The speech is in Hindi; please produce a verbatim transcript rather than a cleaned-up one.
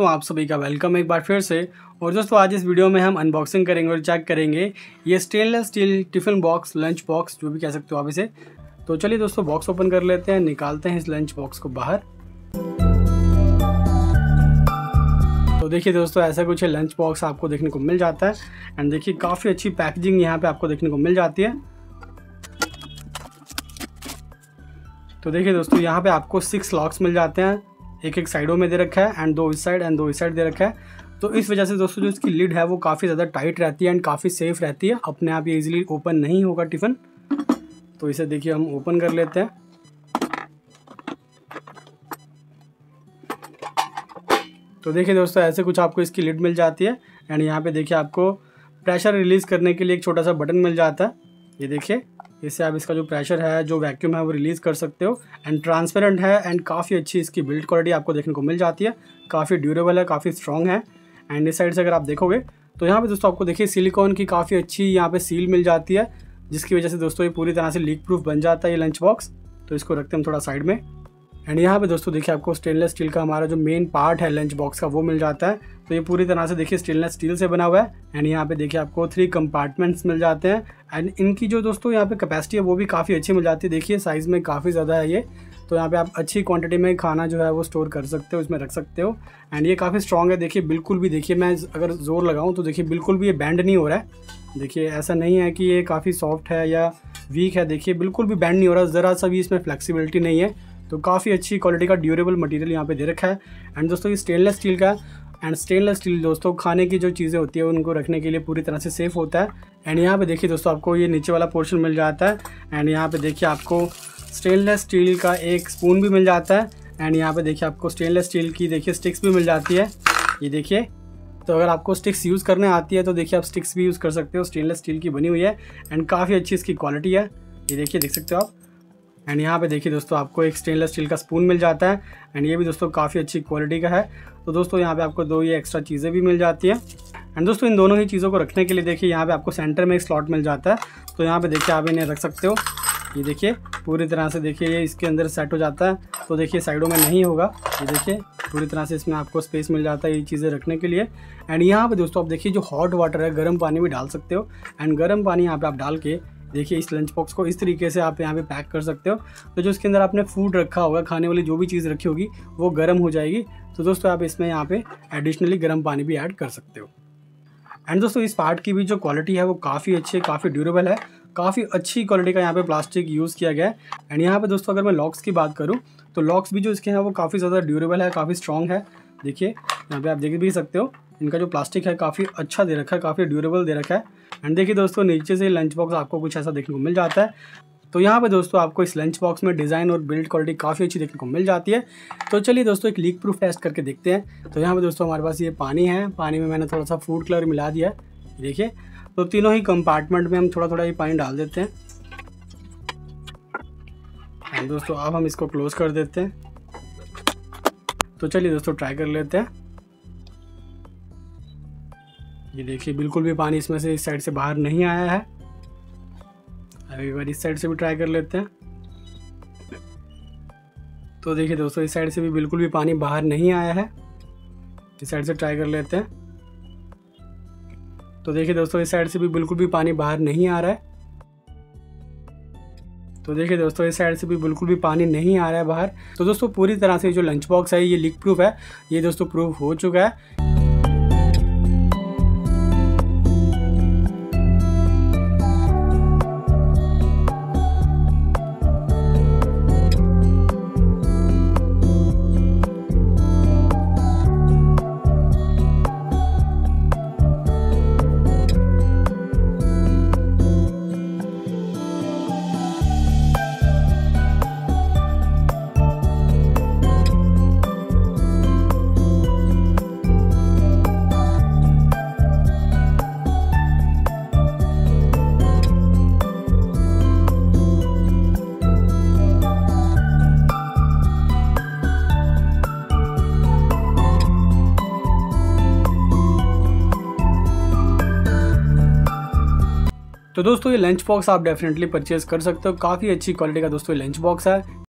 दोस्तों आप सभी का वेलकम एक बार फिर से। और दोस्तों आज इस वीडियो में हम अनबॉक्सिंग करेंगे और चेक करेंगे ये stainless steel tiffin box, lunch box जो भी कह सकते हो आप इसे। तो चलिए दोस्तों बॉक्स ओपन कर लेते हैं, निकालते हैं इस लंच बॉक्स को बाहर। तो देखिए दोस्तों ऐसा कुछ है लंच बॉक्स आपको देखने को मिल जाता है। एंड देखिए काफ़ी अच्छी पैकेजिंग यहाँ पर आपको देखने को मिल जाती है। तो देखिए दोस्तों यहाँ पे आपको सिक्स लॉक्स मिल जाते हैं, एक एक साइडों में दे रखा है एंड दो इस साइड एंड दो इस साइड दे रखा है। तो इस वजह से दोस्तों जो इसकी लिड है वो काफ़ी ज़्यादा टाइट रहती है एंड काफ़ी सेफ़ रहती है, अपने आप ये इजीली ओपन नहीं होगा टिफ़िन। तो इसे देखिए हम ओपन कर लेते हैं। तो देखिए दोस्तों ऐसे कुछ आपको इसकी लिड मिल जाती है एंड यहाँ पर देखिए आपको प्रेशर रिलीज़ करने के लिए एक छोटा सा बटन मिल जाता है। ये देखिए इससे आप इसका जो प्रेशर है, जो वैक्यूम है वो रिलीज़ कर सकते हो। एंड ट्रांसपेरेंट है एंड काफ़ी अच्छी इसकी बिल्ड क्वालिटी आपको देखने को मिल जाती है, काफ़ी ड्यूरेबल है, काफ़ी स्ट्रॉन्ग है। एंड इस साइड से अगर आप देखोगे तो यहाँ पे दोस्तों आपको देखिए सिलिकॉन की काफ़ी अच्छी यहाँ पे सील मिल जाती है, जिसकी वजह से दोस्तों ये पूरी तरह से लीक प्रूफ बन जाता है ये लंच बॉक्स। तो इसको रखते हैं थोड़ा साइड में। एंड यहाँ पर दोस्तों देखिए आपको स्टेनलेस स्टील का हमारा जो मेन पार्ट है लंच बॉक्स का वो मिल जाता है। तो ये पूरी तरह से देखिए स्टेनलेस स्टील से बना हुआ है। एंड यहाँ पे देखिए आपको थ्री कंपार्टमेंट्स मिल जाते हैं एंड इनकी जो दोस्तों यहाँ पे कैपेसिटी है वो भी काफ़ी अच्छी मिल जाती है। देखिए साइज़ में काफ़ी ज़्यादा है ये। तो यहाँ पे आप अच्छी क्वांटिटी में खाना जो है वो स्टोर कर सकते हो, इसमें रख सकते हो। एंड ये काफ़ी स्ट्रॉन्ग है, देखिए बिल्कुल भी, देखिए मैं अगर ज़ोर लगाऊँ तो देखिए बिल्कुल भी ये बैंड नहीं हो रहा है। देखिए ऐसा नहीं है कि ये काफ़ी सॉफ्ट है या वीक है, देखिए बिल्कुल भी बैंड नहीं हो रहा, ज़रा सा भी इसमें फ्लेक्सिबिलिटी नहीं है। तो काफ़ी अच्छी क्वालिटी का ड्यूरेबल मटेरियल यहाँ पे दे रखा है। एंड दोस्तों ये स्टेनलेस स्टील का एंड स्टेनलेस स्टील दोस्तों खाने की जो चीज़ें होती है उनको रखने के लिए पूरी तरह से सेफ़ होता है। एंड यहाँ पे देखिए दोस्तों आपको ये नीचे वाला पोर्शन मिल जाता है। एंड यहाँ पे देखिए आपको स्टेनलेस स्टील का एक स्पून भी मिल जाता है। एंड यहाँ पे देखिए आपको स्टेनलेस स्टील की देखिए स्टिक्स भी मिल जाती है, ये देखिए। तो अगर आपको स्टिक्स यूज़ करने आती है तो देखिए आप स्टिक्स भी यूज़ कर सकते हो, स्टेनलेस स्टील की बनी हुई है एंड काफ़ी अच्छी इसकी क्वालिटी है, ये देखिए देख सकते हो आप। एंड यहाँ पे देखिए दोस्तों आपको एक स्टेनलेस स्टील का स्पून मिल जाता है एंड ये भी दोस्तों काफ़ी अच्छी क्वालिटी का है। तो दोस्तों यहाँ पे आपको दो ये एक्स्ट्रा चीज़ें भी मिल जाती हैं। एंड दोस्तों इन दोनों ही चीज़ों को रखने के लिए देखिए यहाँ पे आपको सेंटर में एक स्लॉट मिल जाता है। तो यहाँ पे देखिए आप इन्हें रख सकते हो, ये देखिए पूरी तरह से देखिए ये इसके अंदर सेट हो जाता है। तो देखिए साइडों में नहीं होगा, ये देखिए पूरी तरह से इसमें आपको स्पेस मिल जाता है ये चीज़ें रखने के लिए। एंड यहाँ पर दोस्तों आप देखिए जो हॉट वाटर है, गर्म पानी भी डाल सकते हो। एंड गर्म पानी यहाँ पर आप डाल के देखिए इस लंच बॉक्स को इस तरीके से आप यहाँ पे पैक कर सकते हो। तो जो इसके अंदर आपने फूड रखा होगा, खाने वाली जो भी चीज़ रखी होगी वो गर्म हो जाएगी। तो दोस्तों आप इसमें यहाँ पे एडिशनली गर्म पानी भी ऐड कर सकते हो। एंड दोस्तों इस पार्ट की भी जो क्वालिटी है वो काफ़ी अच्छी है, काफ़ी ड्यूरेबल है, काफ़ी अच्छी क्वालिटी का यहाँ पे प्लास्टिक यूज़ किया गया है। एंड यहाँ पे दोस्तों अगर मैं लॉक्स की बात करूँ तो लॉक्स भी जो इसके हैं वो काफ़ी ज़्यादा ड्यूरेबल है, काफ़ी स्ट्रॉन्ग है। देखिए यहाँ पे आप देख भी सकते हो इनका जो प्लास्टिक है काफ़ी अच्छा दे रखा है, काफ़ी ड्यूरेबल दे रखा है। एंड देखिए दोस्तों नीचे से लंच बॉक्स आपको कुछ ऐसा देखने को मिल जाता है। तो यहाँ पे दोस्तों आपको इस लंच बॉक्स में डिज़ाइन और बिल्ड क्वालिटी काफ़ी अच्छी देखने को मिल जाती है। तो चलिए दोस्तों एक लीक प्रूफ टेस्ट करके देखते हैं। तो यहाँ पे दोस्तों हमारे पास ये पानी है, पानी में मैंने थोड़ा सा फूड कलर मिला दिया है, देखिए। तो तीनों ही कंपार्टमेंट में हम थोड़ा थोड़ा ये पानी डाल देते हैं। एंड दोस्तों अब हम इसको क्लोज़ कर देते हैं। तो चलिए दोस्तों ट्राई कर लेते हैं। ये देखिए बिल्कुल भी पानी इसमें से इस साइड से बाहर नहीं आया है। अब एक बार इस साइड से भी ट्राई कर लेते हैं। तो देखिए दोस्तों इस साइड से भी बिल्कुल भी पानी बाहर नहीं आया है। इस साइड से ट्राई कर लेते हैं। तो देखिए दोस्तों इस साइड से भी बिल्कुल भी पानी बाहर नहीं आ रहा है। तो देखिए दोस्तों इस साइड से भी बिल्कुल भी पानी नहीं आ रहा है बाहर। तो दोस्तों पूरी तरह से जो लंच बॉक्स है ये लीक प्रूफ है, ये दोस्तों प्रूफ हो चुका है। तो दोस्तों ये लंच बॉक्स आप डेफिनेटली परचेज़ कर सकते हो, काफ़ी अच्छी क्वालिटी का दोस्तों ये लंच बॉक्स है।